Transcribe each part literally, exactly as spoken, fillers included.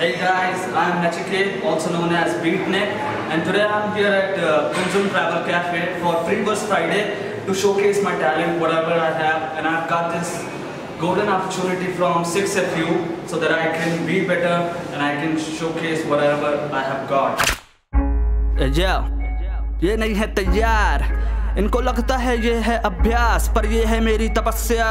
Hey guys, I am Nachiketa, also known as Beatnik, and today I am here at uh, Kunzum Travel Cafe for Freeverse Friday to showcase my talent, whatever I have, and I have got this golden opportunity from six F U so that I can be better and I can showcase whatever I have got. ये नहीं है तैयार इनको लगता है ये है अभ्यास पर ये है मेरी तपस्या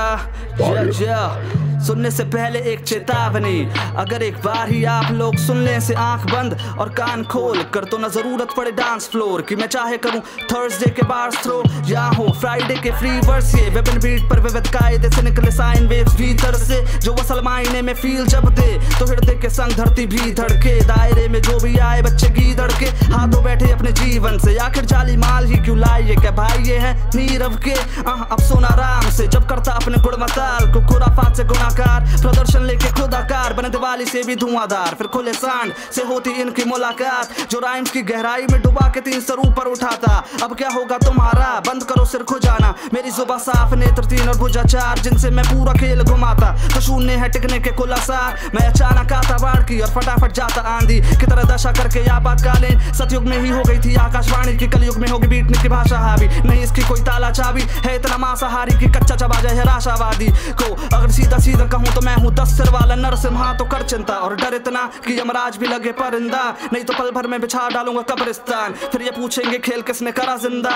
या या सुनने से पहले एक चेतावनी अगर एक बार ही आप लोग सुन लें से आंख बंद और कान खोल कर तो ना जरूरत पड़े डांस फ्लोर की मैं चाहे करूं थर्सडे के बार थ्रो या हो फ्राइडे के फ्रीवर्स ये वेपन बीट पर विविध कायदे से निकले साइन वेव्स भीतर से जो वसल मायने में फील जब दे तो हृदय के संग धरती भी धड़के दायरे में जो भी आए बच्चे की धड़के हाथों बैठे अपने जीवन से आखिर जाली माल ही क्यों लाए क्या भाई ये है नीरव के अब सोना आराम से जब करता अपने गुणमताल को खुराफात से गुणा प्रदर्शन लेके खुदाकार बने दिवाली से भी धुआंधार फिर खुले सांड से होती इनकी मुलाकात जो राइम्स की गहराई में डुबा के तीन सर ऊपर उठाता अब क्या होगा तुम्हारा बंद करो सिर खुजाना मेरी जुबां साफ नेत्र तीन और भुजा चार जिनसे मैं पूरा खेल घुमाता तो शून्य है टिकने के खुलासार मैं अचानक आता बाढ़ की और फटाफट जाता आंधी की तरह दशा करके आपातकालीन सतयुग में ही हो गई थी आकाशवाणी की कलयुग में होगी बीटने की भाषा हावी नहीं इसकी कोई ताला चाबी है इतना मांसाहारी की कच्चा चबाजा है राशावादी को अगर सीधा सीधा कहूं तो मैं हूं दस सिर वाला नरसिम्हा तो कर चिंता और डर इतना कि यमराज भी लगे परिंदा नहीं तो पल भर में बिछा डालूंगा कब्रिस्तान फिर ये पूछेंगे खेल किसने करा जिंदा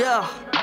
yeah.